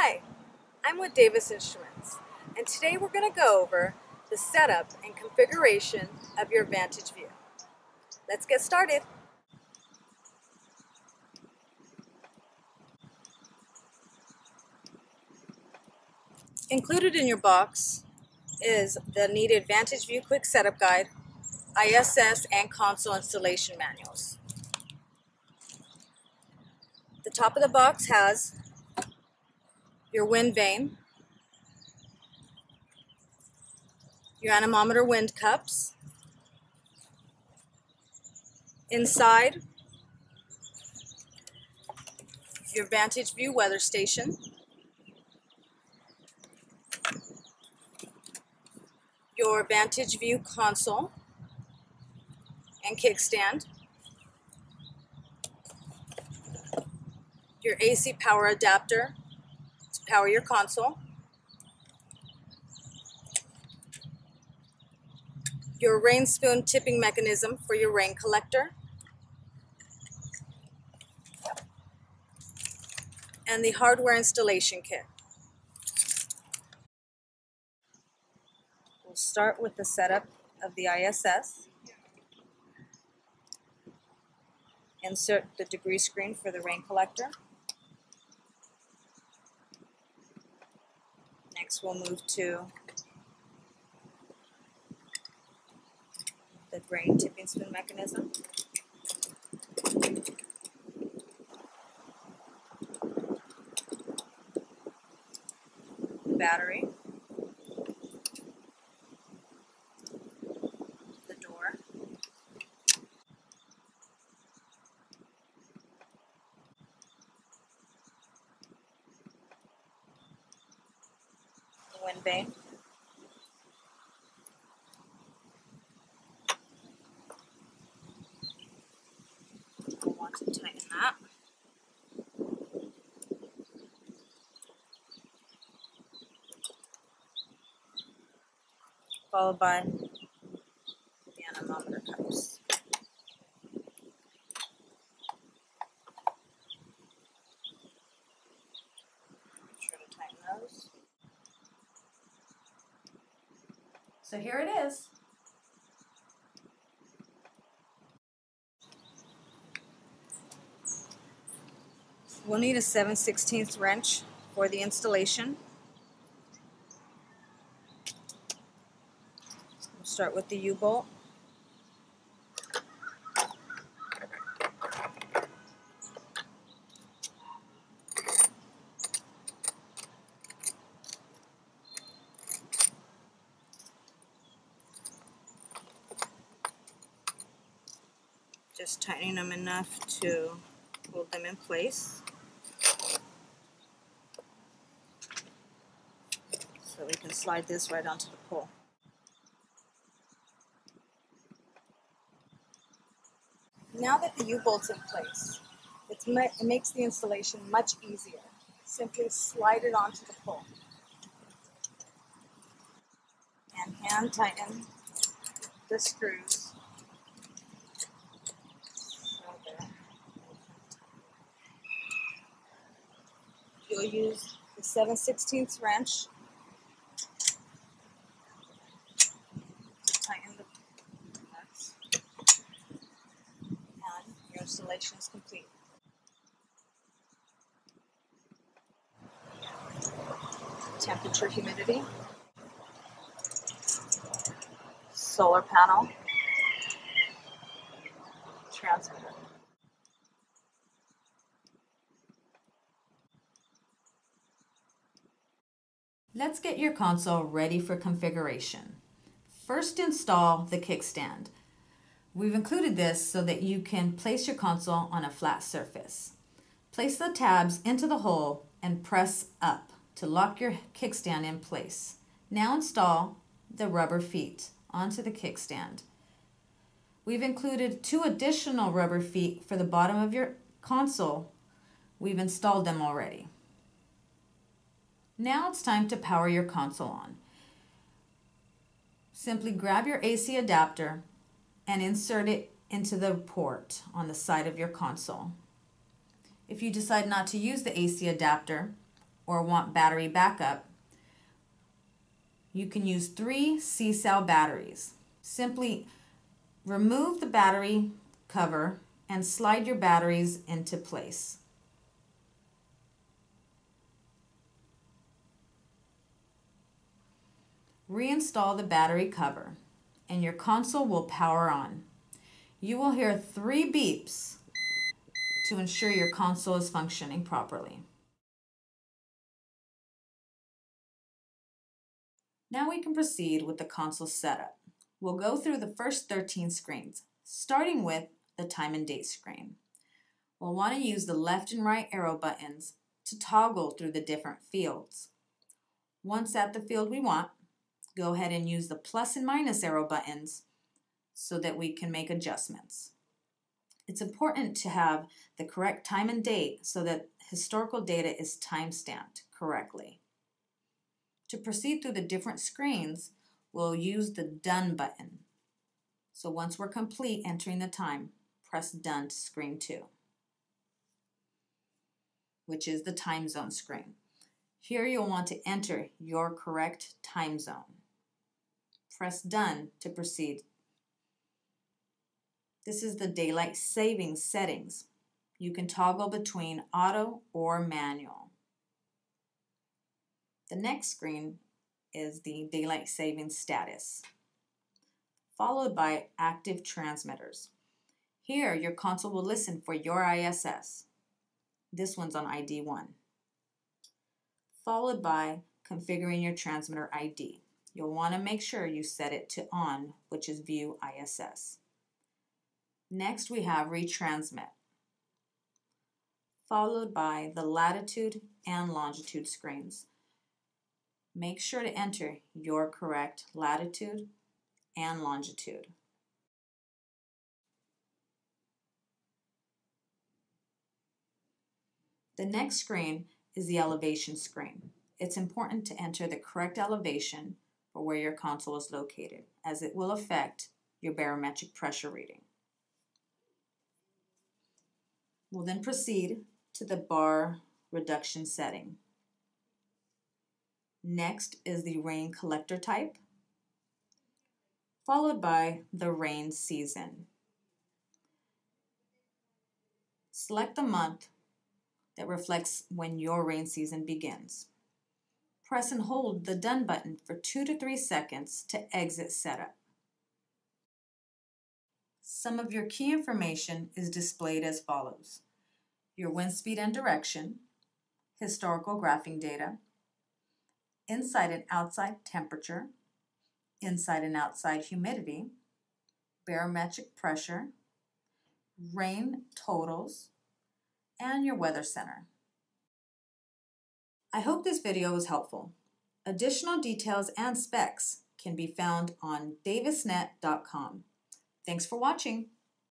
Hi, I'm with Davis Instruments, and today we're going to go over the setup and configuration of your Vantage Vue. Let's get started. Included in your box is the needed Vantage Vue Quick Setup Guide, ISS, and console installation manuals. The top of the box has your wind vane, your anemometer wind cups. Inside, your Vantage Vue weather station, your Vantage Vue console and kickstand, your AC power adapter, power your console, your rain spoon tipping mechanism for your rain collector, and the hardware installation kit. We'll start with the setup of the ISS. Insert the degree screen for the rain collector. Next, we'll move to the rain tipping spoon mechanism. The battery. The door. Wind vane, we'll want to tighten that. Followed by the anemometer cups. Make sure to tighten those. So here it is. We'll need a 7/16 wrench for the installation. We'll start with the U-bolt. Just tightening them enough to hold them in place so we can slide this right onto the pole. Now that the U-bolt's in place, it makes the installation much easier. Simply slide it onto the pole and hand tighten the screws. You'll use the 7/16 wrench to tighten the nuts, and your installation is complete. Temperature, humidity, solar panel, transmitter. Let's get your console ready for configuration. First, install the kickstand. We've included this so that you can place your console on a flat surface. Place the tabs into the hole and press up to lock your kickstand in place. Now install the rubber feet onto the kickstand. We've included 2 additional rubber feet for the bottom of your console. We've installed them already. Now it's time to power your console on. Simply grab your AC adapter and insert it into the port on the side of your console. If you decide not to use the AC adapter, or want battery backup, you can use 3 C-cell batteries. Simply remove the battery cover and slide your batteries into place. Reinstall the battery cover and your console will power on. You will hear 3 beeps to ensure your console is functioning properly. Now we can proceed with the console setup. We'll go through the first 13 screens, starting with the time and date screen. We'll want to use the left and right arrow buttons to toggle through the different fields. Once at the field we want, go ahead and use the plus and minus arrow buttons so that we can make adjustments. It's important to have the correct time and date so that historical data is timestamped correctly. To proceed through the different screens, we'll use the Done button. So once we're complete entering the time, press Done to screen 2, which is the time zone screen. Here you'll want to enter your correct time zone. Press Done to proceed. This is the daylight savings settings. You can toggle between auto or manual. The next screen is the daylight saving status, followed by active transmitters. Here, your console will listen for your ISS. This one's on ID 1. Followed by configuring your transmitter ID. You'll want to make sure you set it to on, which is View ISS. Next, we have retransmit, followed by the latitude and longitude screens. Make sure to enter your correct latitude and longitude. The next screen is the elevation screen. It's important to enter the correct elevation for where your console is located, as it will affect your barometric pressure reading. We'll then proceed to the bar reduction setting. Next is the rain collector type, followed by the rain season. Select the month that reflects when your rain season begins. Press and hold the Done button for 2 to 3 seconds to exit setup. Some of your key information is displayed as follows: your wind speed and direction, historical graphing data, inside and outside temperature, inside and outside humidity, barometric pressure, rain totals, and your weather center. I hope this video was helpful. Additional details and specs can be found on davisnet.com. Thanks for watching.